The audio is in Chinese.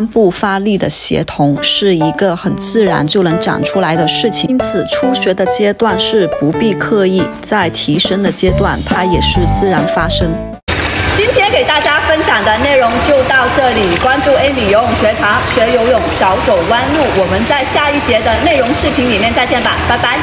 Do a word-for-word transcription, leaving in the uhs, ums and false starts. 髋部发力的协同是一个很自然就能长出来的事情。因此，初学的阶段是不必刻意，在提升的阶段，它也是自然发生。今天给大家分享的内容就到这里，关注 Amy 游泳学堂，学游泳少走弯路。我们在下一节的内容视频里面再见吧，拜拜。